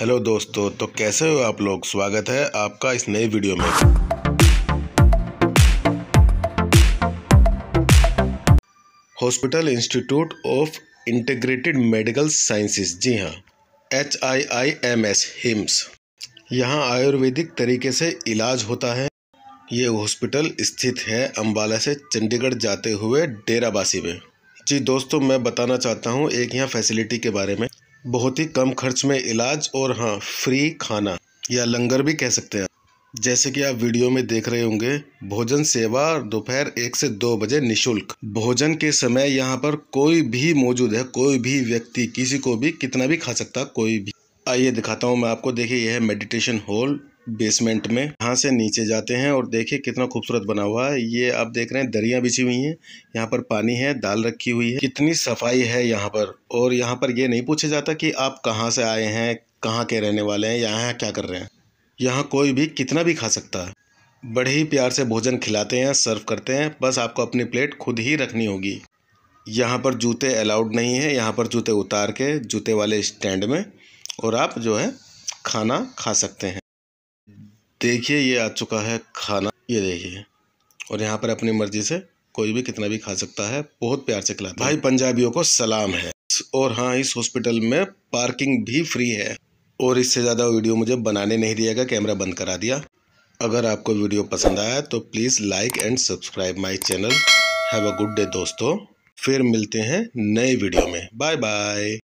Hello दोस्तों, तो कैसे हो आप लोग। स्वागत है आपका इस नए वीडियो में। Hospital institute of integrated medical sciences, जी हाँ HIIMS। यहाँ आयुर्वेदिक तरीके से इलाज होता है। ये हॉस्पिटल स्थित है अम्बाला से चंडीगढ़ जाते हुए डेराबासी में। जी दोस्तों, मैं बताना चाहता हूँ एक यहाँ फैसिलिटी के बारे में। बहुत ही कम खर्च में इलाज और हाँ, फ्री खाना या लंगर भी कह सकते हैं। जैसे कि आप वीडियो में देख रहे होंगे, भोजन सेवा दोपहर 1 से 2 बजे निशुल्क। भोजन के समय यहाँ पर कोई भी मौजूद है, कोई भी व्यक्ति किसी को भी कितना भी खा सकता, कोई भी। आइए दिखाता हूँ मैं आपको। देखिए, यह है मेडिटेशन हॉल बेसमेंट में। यहाँ से नीचे जाते हैं और देखिए कितना खूबसूरत बना हुआ है। ये आप देख रहे हैं दरियाँ बिछी हुई हैं, यहाँ पर पानी है, दाल रखी हुई है, कितनी सफाई है यहाँ पर। और यहाँ पर ये नहीं पूछा जाता कि आप कहाँ से आए हैं, कहाँ के रहने वाले हैं, यहाँ क्या कर रहे हैं। यहाँ कोई भी कितना भी खा सकता है। बड़े ही प्यार से भोजन खिलाते हैं, सर्व करते हैं, बस आपको अपनी प्लेट खुद ही रखनी होगी। यहाँ पर जूते अलाउड नहीं है। यहाँ पर जूते उतार के जूते वाले स्टैंड में और आप जो है खाना खा सकते हैं। देखिए ये आ चुका है खाना, ये देखिए। और यहाँ पर अपनी मर्जी से कोई भी कितना भी खा सकता है, बहुत प्यार से खिलाते हैं। भाई पंजाबियों को सलाम है। और हाँ, इस हॉस्पिटल में पार्किंग भी फ्री है। और इससे ज़्यादा वीडियो मुझे बनाने नहीं दिया गया, कैमरा बंद करा दिया। अगर आपको वीडियो पसंद आया तो please like and subscribe my channel. Have a good day दोस्तों, फिर मिलते हैं नए वीडियो में। Bye bye.